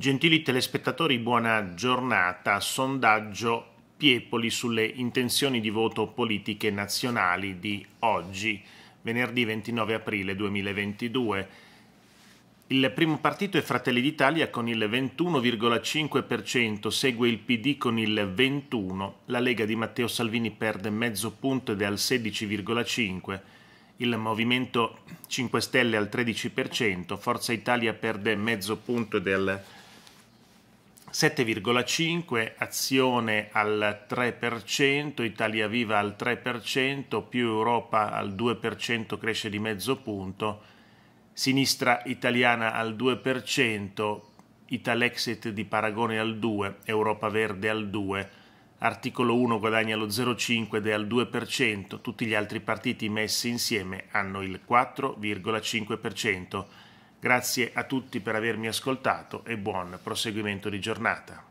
Gentili telespettatori, buona giornata. Sondaggio Piepoli sulle intenzioni di voto politiche nazionali di oggi, venerdì 29 aprile 2022. Il primo partito è Fratelli d'Italia con il 21,5%, segue il PD con il 21%, la Lega di Matteo Salvini perde mezzo punto ed è al 16,5%, il Movimento 5 Stelle al 13%, Forza Italia perde mezzo punto ed è al 7,5%, Azione al 3%, Italia Viva al 3%, Più Europa al 2%, cresce di mezzo punto, Sinistra Italiana al 2%, Italexit di Paragone al 2%, Europa Verde al 2%, Articolo 1 guadagna lo 0,5% ed è al 2%, tutti gli altri partiti messi insieme hanno il 4,5%. Grazie a tutti per avermi ascoltato e buon proseguimento di giornata.